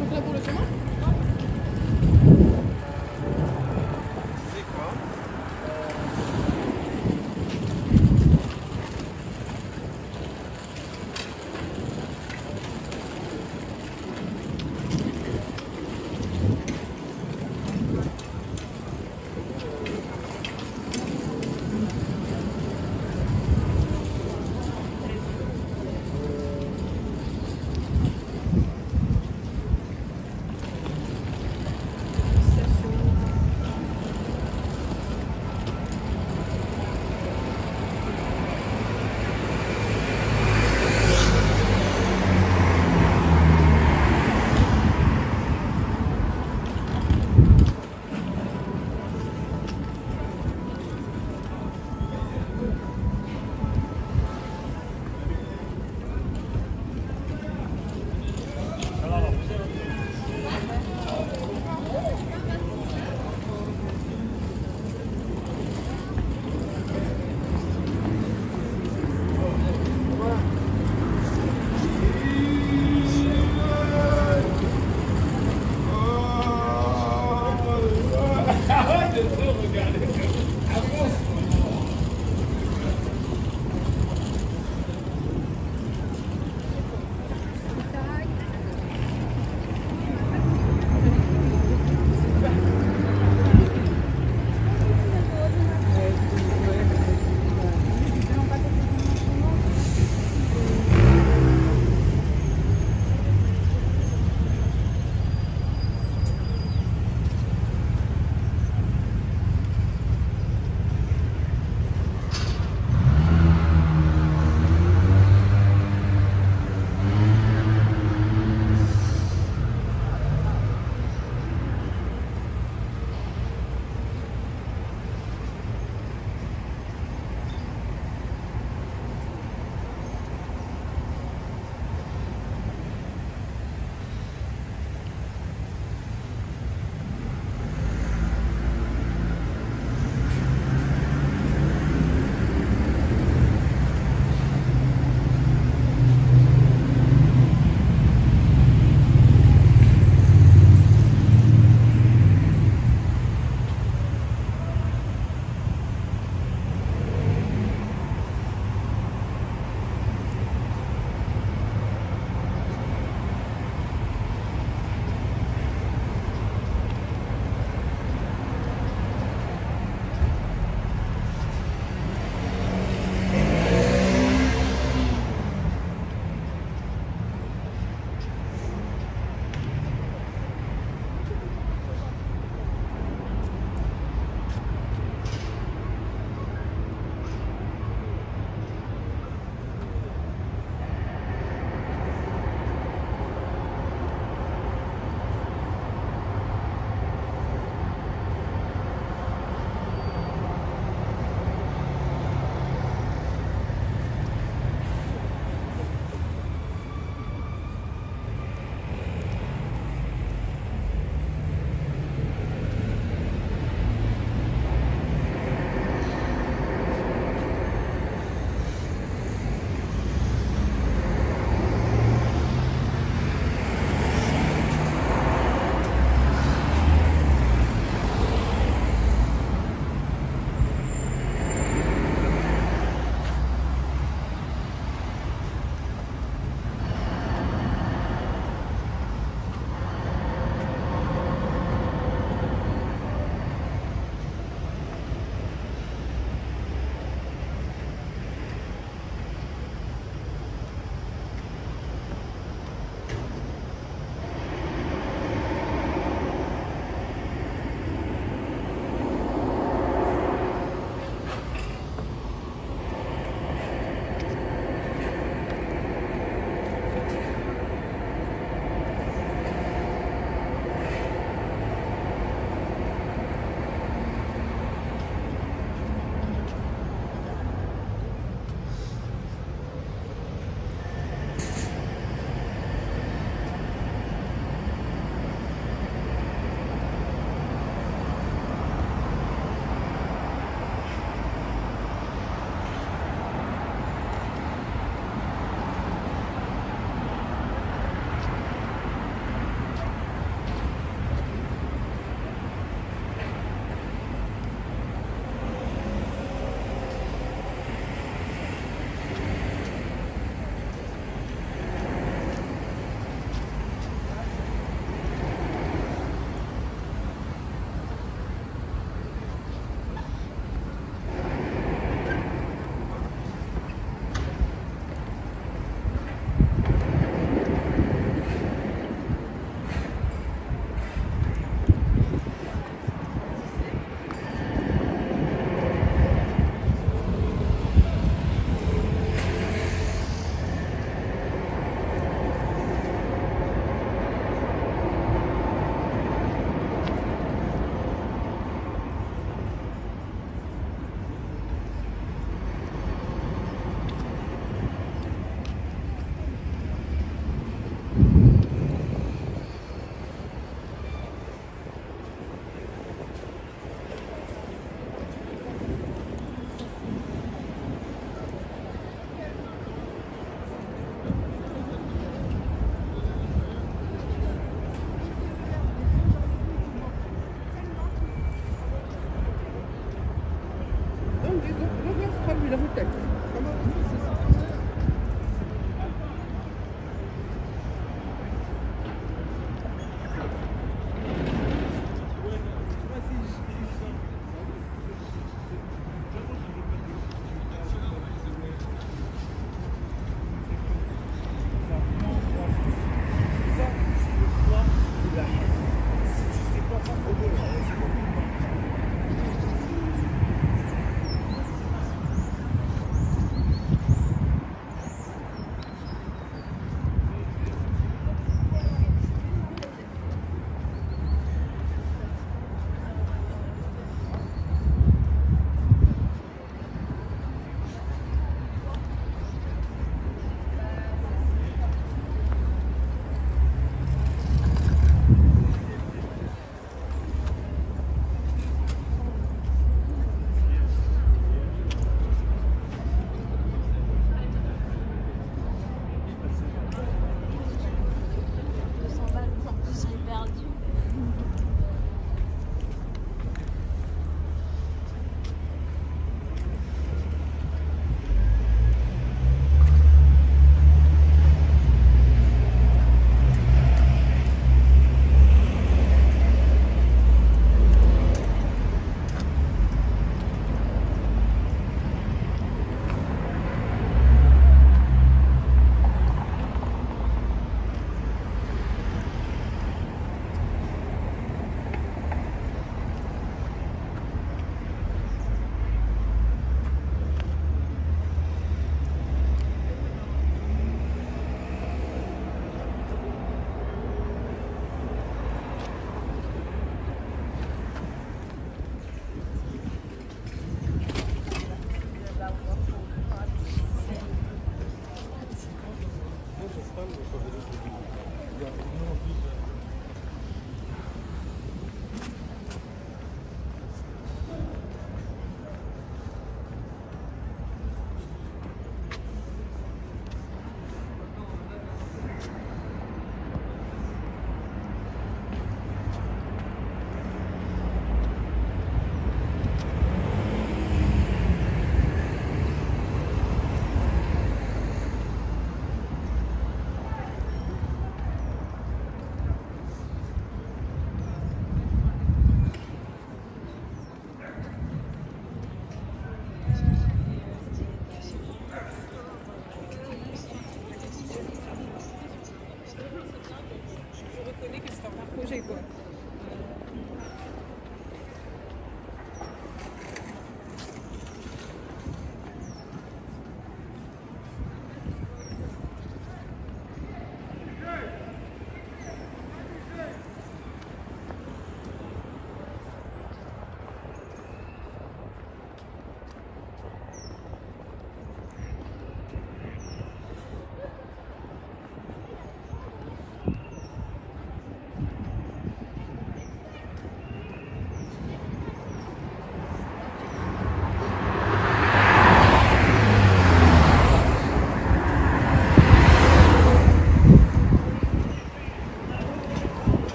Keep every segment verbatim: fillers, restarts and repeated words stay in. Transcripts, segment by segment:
chocolat pour le chemin? C'est quoi?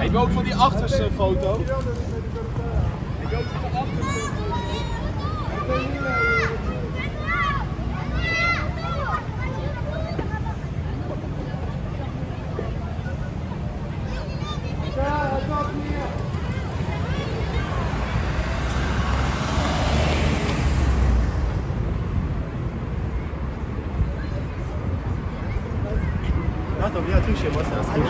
Ik wil ook van die achterste foto. Ik wil ook van de achterste foto. Ja, dat is niet. Слушай, вас я слышу.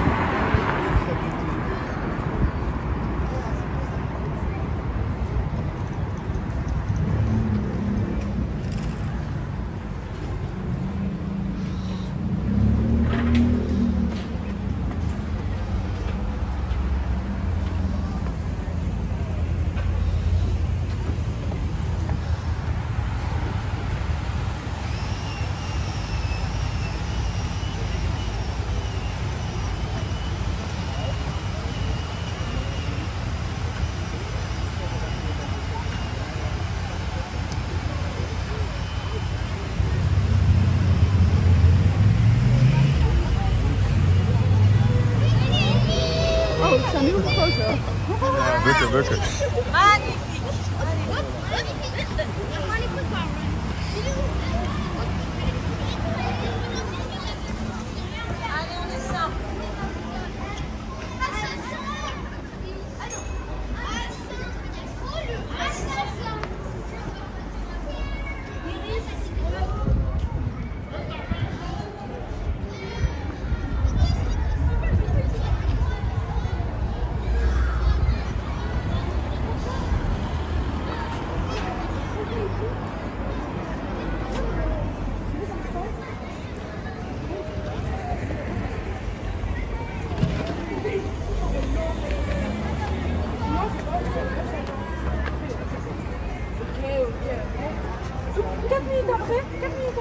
Bukken, bukken. Magnifiek.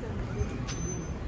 Thank you.